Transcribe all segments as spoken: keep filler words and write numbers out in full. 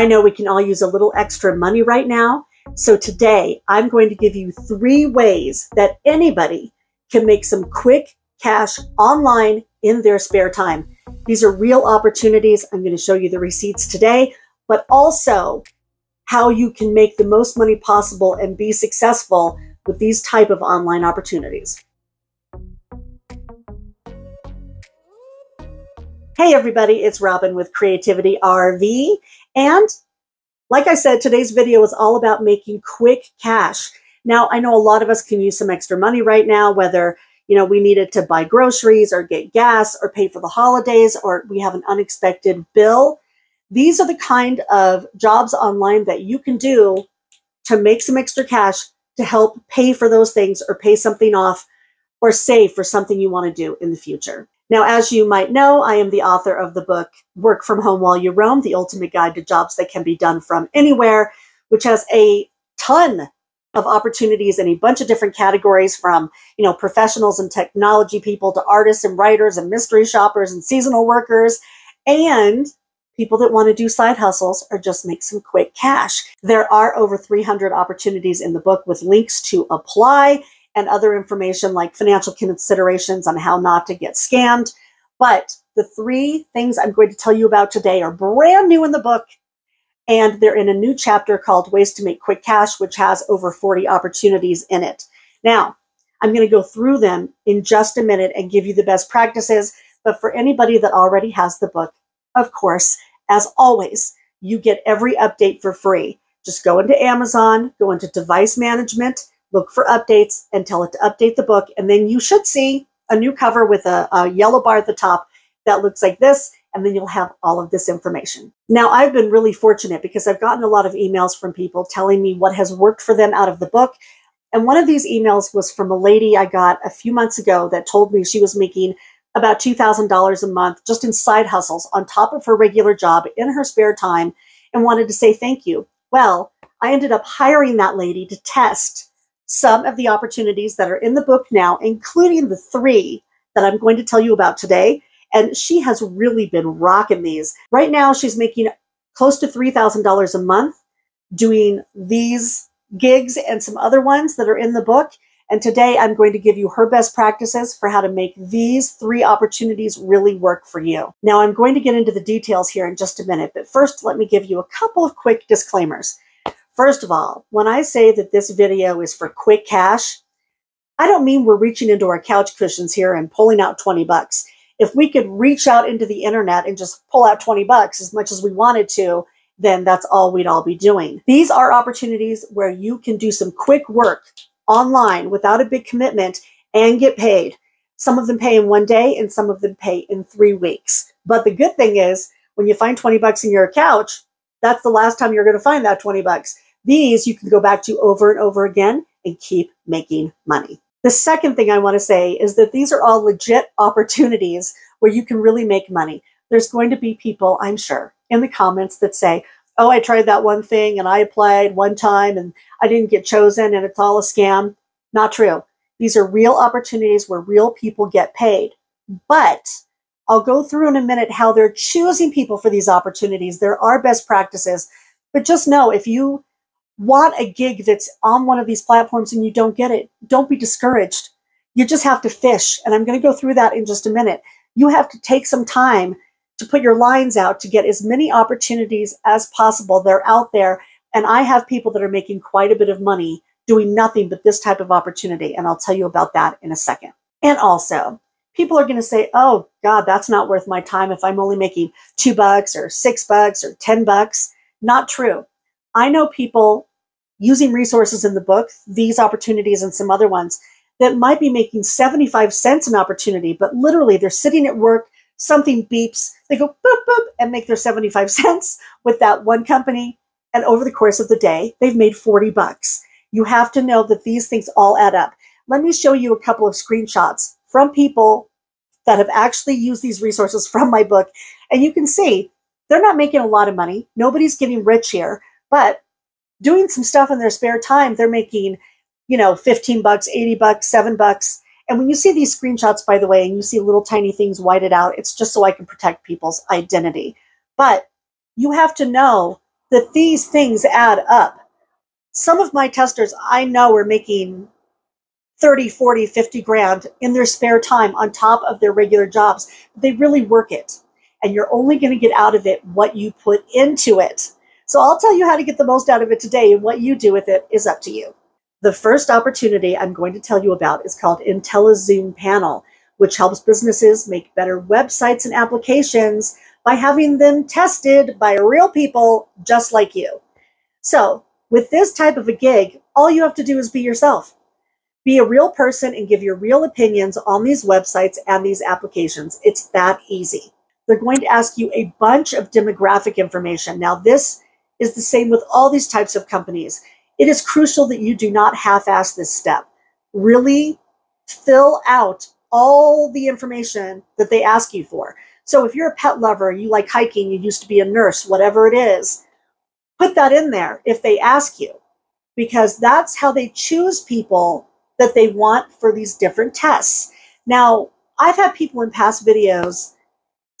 I know we can all use a little extra money right now. So today I'm going to give you three ways that anybody can make some quick cash online in their spare time. These are real opportunities. I'm going to show you the receipts today, but also how you can make the most money possible and be successful with these type of online opportunities. Hey everybody, it's Robin with Creativity R V. And like I said, today's video is all about making quick cash. Now, I know a lot of us can use some extra money right now, whether you know we needed to buy groceries or get gas or pay for the holidays, or we have an unexpected bill. These are the kind of jobs online that you can do to make some extra cash to help pay for those things or pay something off or save for something you want to do in the future. Now, as you might know, I am the author of the book, Work From Home While You Roam, the ultimate guide to jobs that can be done from anywhere, which has a ton of opportunities in a bunch of different categories, from, you know, professionals and technology people to artists and writers and mystery shoppers and seasonal workers and people that want to do side hustles or just make some quick cash. There are over three hundred opportunities in the book with links to apply and other information like financial considerations on how not to get scammed. But the three things I'm going to tell you about today are brand new in the book, and they're in a new chapter called Ways to Make Quick Cash, which has over forty opportunities in it. Now, I'm going to go through them in just a minute and give you the best practices. But for anybody that already has the book, of course, as always, you get every update for free. Just go into Amazon, go into device management, look for updates, and tell it to update the book. And then you should see a new cover with a, a yellow bar at the top that looks like this. And then you'll have all of this information. Now, I've been really fortunate because I've gotten a lot of emails from people telling me what has worked for them out of the book. And one of these emails was from a lady I got a few months ago that told me she was making about two thousand dollars a month just in side hustles on top of her regular job in her spare time, and wanted to say thank you. Well, I ended up hiring that lady to test some of the opportunities that are in the book now, including the three that I'm going to tell you about today. And she has really been rocking these. Right now, she's making close to three thousand dollars a month doing these gigs and some other ones that are in the book. And today I'm going to give you her best practices for how to make these three opportunities really work for you. Now, I'm going to get into the details here in just a minute, but first, let me give you a couple of quick disclaimers. First of all, when I say that this video is for quick cash, I don't mean we're reaching into our couch cushions here and pulling out twenty bucks. If we could reach out into the internet and just pull out twenty bucks as much as we wanted to, then that's all we'd all be doing. These are opportunities where you can do some quick work online without a big commitment and get paid. Some of them pay in one day and some of them pay in three weeks. But the good thing is, when you find twenty bucks in your couch, that's the last time you're going to find that twenty bucks. These you can go back to over and over again and keep making money. The second thing I want to say is that these are all legit opportunities where you can really make money. There's going to be people, I'm sure, in the comments that say, oh, I tried that one thing and I applied one time and I didn't get chosen and it's all a scam. Not true. These are real opportunities where real people get paid. But I'll go through in a minute how they're choosing people for these opportunities. There are best practices, but just know if you want a gig that's on one of these platforms and you don't get it, don't be discouraged. You just have to fish. And I'm going to go through that in just a minute. You have to take some time to put your lines out to get as many opportunities as possible. They're out there. And I have people that are making quite a bit of money doing nothing but this type of opportunity. And I'll tell you about that in a second. And also, people are going to say, oh God, that's not worth my time if I'm only making two bucks or six bucks or ten bucks. Not true. I know people using resources in the book, these opportunities and some other ones, that might be making seventy-five cents an opportunity, but literally they're sitting at work, something beeps, they go boop, boop, and make their seventy-five cents with that one company. And over the course of the day, they've made forty bucks. You have to know that these things all add up. Let me show you a couple of screenshots from people that have actually used these resources from my book. And you can see they're not making a lot of money. Nobody's getting rich here, but doing some stuff in their spare time, they're making, you know, fifteen bucks, eighty bucks, seven bucks. And when you see these screenshots, by the way, and you see little tiny things whited out, it's just so I can protect people's identity. But you have to know that these things add up. Some of my testers I know are making thirty, forty, fifty grand in their spare time on top of their regular jobs. They really work it. And you're only going to get out of it what you put into it. So I'll tell you how to get the most out of it today, and what you do with it is up to you. The first opportunity I'm going to tell you about is called IntelliZoom Panel, which helps businesses make better websites and applications by having them tested by real people just like you. So with this type of a gig, all you have to do is be yourself. Be a real person and give your real opinions on these websites and these applications. It's that easy. They're going to ask you a bunch of demographic information. Now, this is the same with all these types of companies. It is crucial that you do not half-ass this step. Really fill out all the information that they ask you for. So if you're a pet lover, you like hiking, you used to be a nurse, whatever it is, put that in there if they ask you, because that's how they choose people that they want for these different tests. Now, I've had people in past videos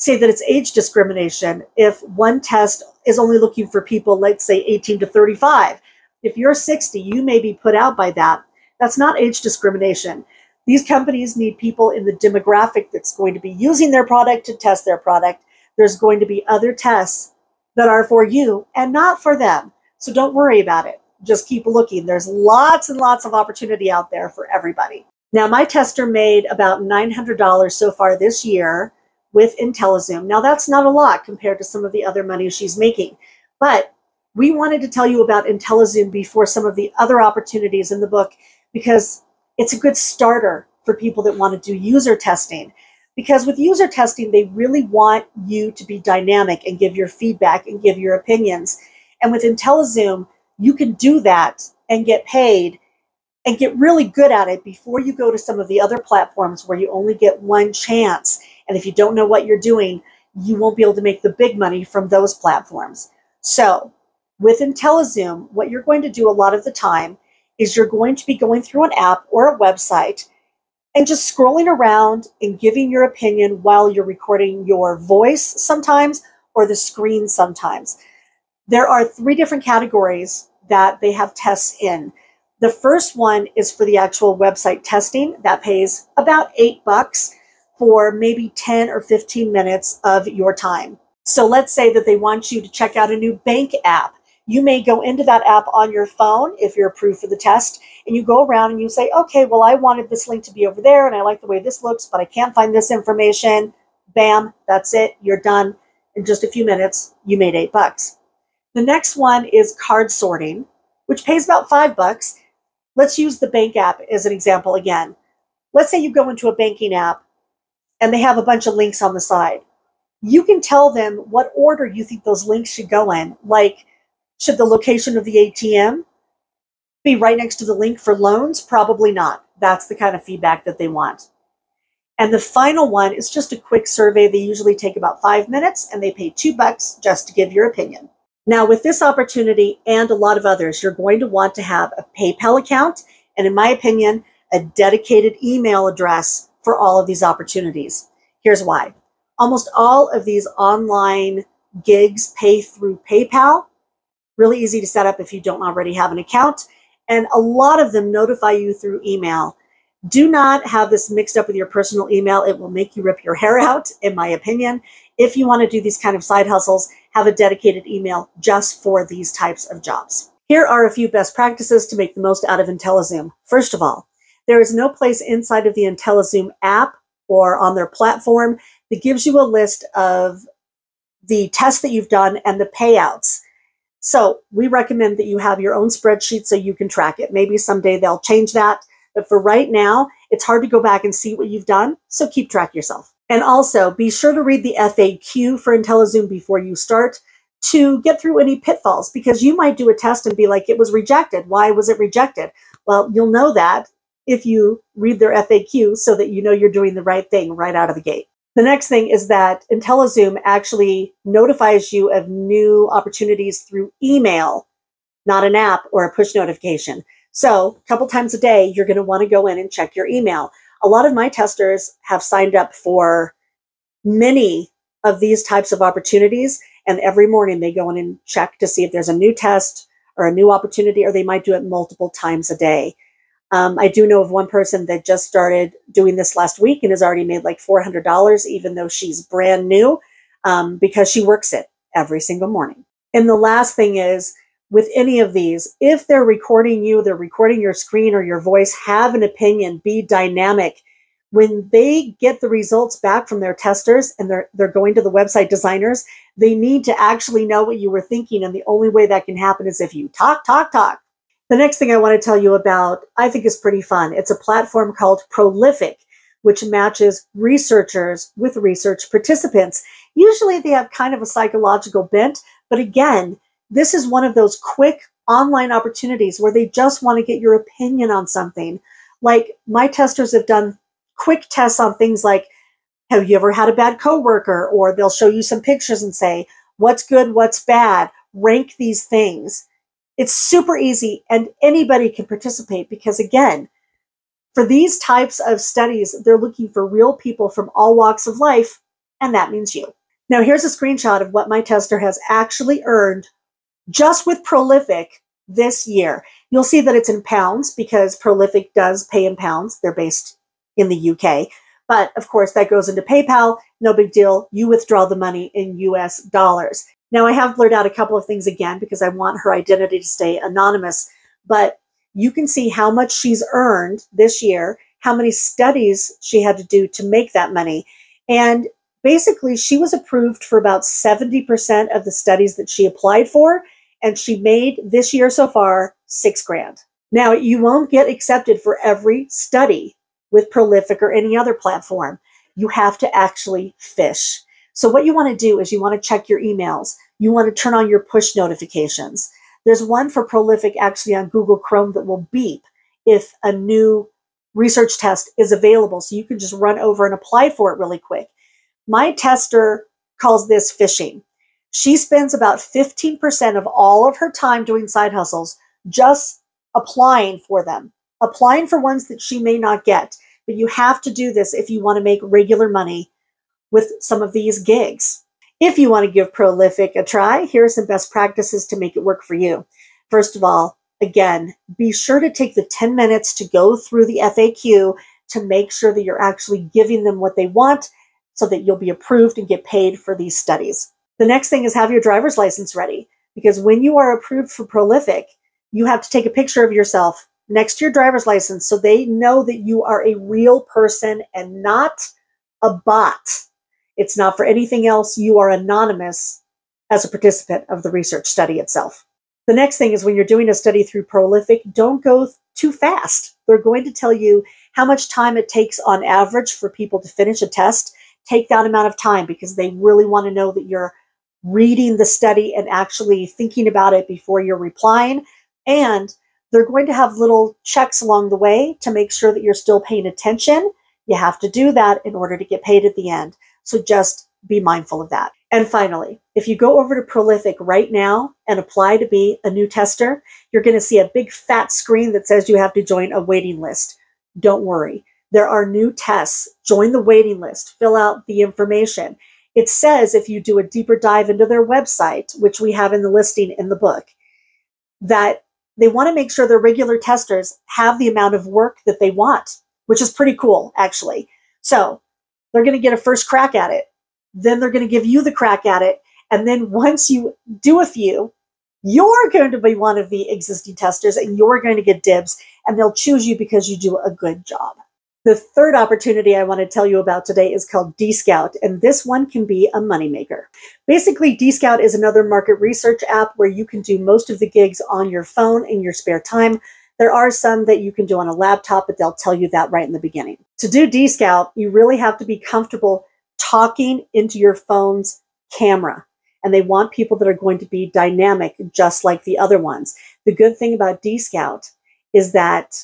say that it's age discrimination if one test is only looking for people, let's say eighteen to thirty-five. If you're sixty, you may be put out by that. That's not age discrimination. These companies need people in the demographic that's going to be using their product to test their product. There's going to be other tests that are for you and not for them. So don't worry about it. Just keep looking. There's lots and lots of opportunity out there for everybody. Now, my tester made about nine hundred dollars so far this year with IntelliZoom. Now, that's not a lot compared to some of the other money she's making, but we wanted to tell you about IntelliZoom before some of the other opportunities in the book, because it's a good starter for people that want to do user testing. Because with user testing, they really want you to be dynamic and give your feedback and give your opinions. And with IntelliZoom, you can do that and get paid and get really good at it before you go to some of the other platforms where you only get one chance. And if you don't know what you're doing, you won't be able to make the big money from those platforms. So with IntelliZoom, what you're going to do a lot of the time is you're going to be going through an app or a website and just scrolling around and giving your opinion while you're recording your voice sometimes, or the screen sometimes. There are three different categories that they have tests in. The first one is for the actual website testing. That pays about eight bucks for maybe ten or fifteen minutes of your time. So let's say that they want you to check out a new bank app. You may go into that app on your phone if you're approved for the test, and you go around and you say, okay, well, I wanted this link to be over there and I like the way this looks, but I can't find this information. Bam, that's it, you're done. In just a few minutes, you made eight bucks. The next one is card sorting, which pays about five bucks. Let's use the bank app as an example again. Let's say you go into a banking app and they have a bunch of links on the side. You can tell them what order you think those links should go in, like, should the location of the A T M be right next to the link for loans? Probably not. That's the kind of feedback that they want. And the final one is just a quick survey. They usually take about five minutes and they pay two bucks just to give your opinion. Now, with this opportunity and a lot of others, you're going to want to have a PayPal account and, in my opinion, a dedicated email address for all of these opportunities. Here's why. Almost all of these online gigs pay through PayPal. Really easy to set up if you don't already have an account. And a lot of them notify you through email. Do not have this mixed up with your personal email. It will make you rip your hair out, in my opinion. If you want to do these kind of side hustles, have a dedicated email just for these types of jobs. Here are a few best practices to make the most out of IntelliZoom. First of all, there is no place inside of the IntelliZoom app or on their platform that gives you a list of the tests that you've done and the payouts. So we recommend that you have your own spreadsheet so you can track it. Maybe someday they'll change that, but for right now, it's hard to go back and see what you've done, so keep track yourself. And also, be sure to read the F A Q for IntelliZoom before you start to get through any pitfalls, because you might do a test and be like, it was rejected. Why was it rejected? Well, you'll know that if you read their F A Q so that you know you're doing the right thing right out of the gate. The next thing is that IntelliZoom actually notifies you of new opportunities through email, not an app or a push notification. So a couple times a day, you're going to want to go in and check your email. A lot of my testers have signed up for many of these types of opportunities, And every morning they go in and check to see if there's a new test or a new opportunity, or they might do it multiple times a day. Um, I do know of one person that just started doing this last week and has already made like four hundred dollars, even though she's brand new, um, because she works it every single morning. And the last thing is, with any of these, if they're recording you, they're recording your screen or your voice, have an opinion, be dynamic. When they get the results back from their testers and they're, they're going to the website designers, they need to actually know what you were thinking. And the only way that can happen is if you talk, talk, talk. The next thing I want to tell you about, I think, is pretty fun. It's a platform called Prolific, which matches researchers with research participants. Usually they have kind of a psychological bent, but again, this is one of those quick online opportunities where they just want to get your opinion on something. Like, my testers have done quick tests on things like, have you ever had a bad coworker? Or they'll show you some pictures and say, what's good, what's bad, rank these things. It's super easy, and anybody can participate because, again, for these types of studies, they're looking for real people from all walks of life, and that means you. Now, here's a screenshot of what my tester has actually earned just with Prolific this year. You'll see that it's in pounds because Prolific does pay in pounds. They're based in the U K. But of course, that goes into PayPal. No big deal. You withdraw the money in U S dollars. Now, I have blurred out a couple of things again because I want her identity to stay anonymous. But you can see how much she's earned this year, how many studies she had to do to make that money. And basically, she was approved for about seventy percent of the studies that she applied for. And she made this year so far six grand. Now, you won't get accepted for every study with Prolific or any other platform. You have to actually fish. So what you want to do is you want to check your emails. You want to turn on your push notifications. There's one for Prolific actually on Google Chrome that will beep if a new research test is available. So you can just run over and apply for it really quick. My tester calls this phishing. She spends about fifteen percent of all of her time doing side hustles just applying for them, applying for ones that she may not get. But you have to do this if you want to make regular money with some of these gigs. If you want to give Prolific a try, here are some best practices to make it work for you. First of all, again, be sure to take the ten minutes to go through the F A Q to make sure that you're actually giving them what they want so that you'll be approved and get paid for these studies. The next thing is have your driver's license ready, because when you are approved for Prolific, you have to take a picture of yourself next to your driver's license so they know that you are a real person and not a bot. It's not for anything else. You are anonymous as a participant of the research study itself. The next thing is when you're doing a study through Prolific, don't go too fast. They're going to tell you how much time it takes on average for people to finish a test. Take that amount of time because they really want to know that you're reading the study and actually thinking about it before you're replying. And they're going to have little checks along the way to make sure that you're still paying attention. You have to do that in order to get paid at the end. So just be mindful of that. And finally, if you go over to Prolific right now and apply to be a new tester, you're going to see a big fat screen that says you have to join a waiting list. Don't worry. There are new tests. Join the waiting list. Fill out the information. It says if you do a deeper dive into their website, which we have in the listing in the book, that they want to make sure their regular testers have the amount of work that they want, which is pretty cool, actually. So they're going to get a first crack at it. Then they're going to give you the crack at it. And then once you do a few, you're going to be one of the existing testers and you're going to get dibs, and they'll choose you because you do a good job. The third opportunity I want to tell you about today is called DScout, and this one can be a moneymaker. Basically, DScout is another market research app where you can do most of the gigs on your phone in your spare time. There are some that you can do on a laptop, but they'll tell you that right in the beginning. To do DScout, you really have to be comfortable talking into your phone's camera, and they want people that are going to be dynamic, just like the other ones. The good thing about DScout is that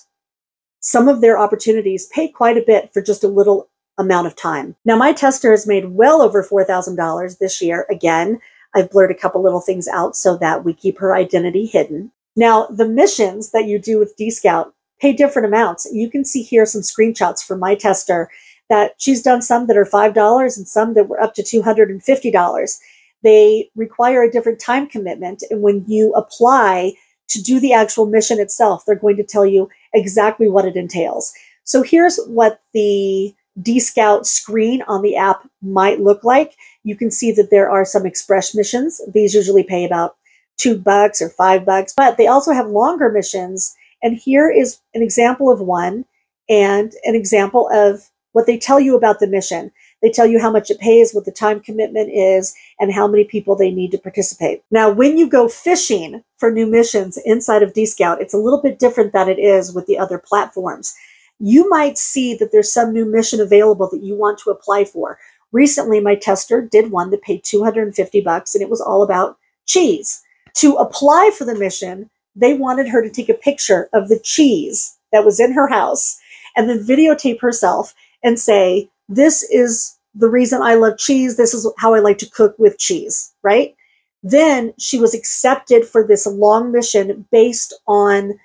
some of their opportunities pay quite a bit for just a little amount of time. Now, my tester has made well over four thousand dollars this year. Again, I've blurred a couple little things out so that we keep her identity hidden. Now, the missions that you do with DScout pay different amounts. You can see here some screenshots from my tester that she's done some that are five dollars and some that were up to two hundred fifty dollars. They require a different time commitment. And when you apply to do the actual mission itself, they're going to tell you exactly what it entails. So here's what the DScout screen on the app might look like. You can see that there are some express missions. These usually pay about two bucks or five bucks, but they also have longer missions. And here is an example of one and an example of what they tell you about the mission. They tell you how much it pays, what the time commitment is, and how many people they need to participate. Now, when you go fishing for new missions inside of DScout, it's a little bit different than it is with the other platforms. You might see that there's some new mission available that you want to apply for. Recently, my tester did one that paid two hundred fifty bucks, and it was all about cheese. To apply for the mission, they wanted her to take a picture of the cheese that was in her house and then videotape herself and say, "This is the reason I love cheese. This is how I like to cook with cheese," right? Then she was accepted for this long mission based on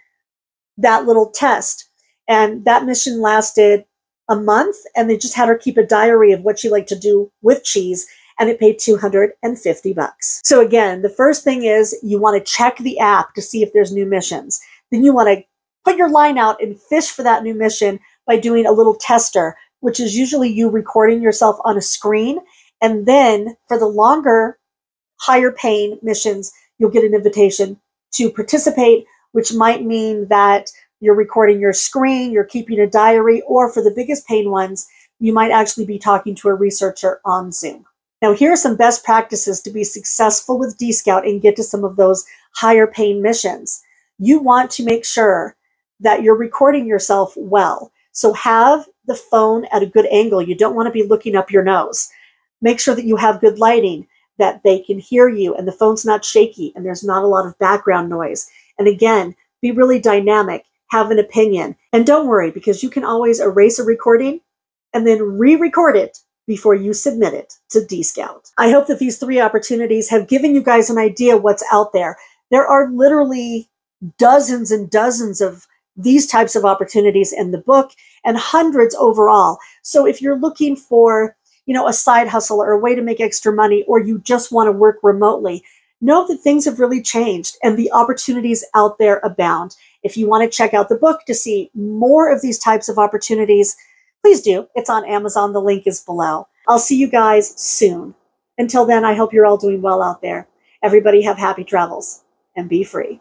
that little test. And that mission lasted a month, and they just had her keep a diary of what she liked to do with cheese, and it paid two hundred fifty bucks. So again, the first thing is you want to check the app to see if there's new missions. Then you want to put your line out and fish for that new mission by doing a little tester, which is usually you recording yourself on a screen. And then for the longer, higher paying missions, you'll get an invitation to participate, which might mean that you're recording your screen, you're keeping a diary, or for the biggest paying ones, you might actually be talking to a researcher on Zoom. Now, here are some best practices to be successful with DScout and get to some of those higher paying missions. You want to make sure that you're recording yourself well. So have the phone at a good angle. You don't want to be looking up your nose. Make sure that you have good lighting, that they can hear you and the phone's not shaky and there's not a lot of background noise. And again, be really dynamic, have an opinion. And don't worry, because you can always erase a recording and then re-record it before you submit it to DScout. I hope that these three opportunities have given you guys an idea what's out there. There are literally dozens and dozens of these types of opportunities in the book and hundreds overall. So if you're looking for, you know, a side hustle or a way to make extra money, or you just want to work remotely, know that things have really changed and the opportunities out there abound. If you want to check out the book to see more of these types of opportunities, please do. It's on Amazon. The link is below. I'll see you guys soon. Until then, I hope you're all doing well out there. Everybody have happy travels and be free.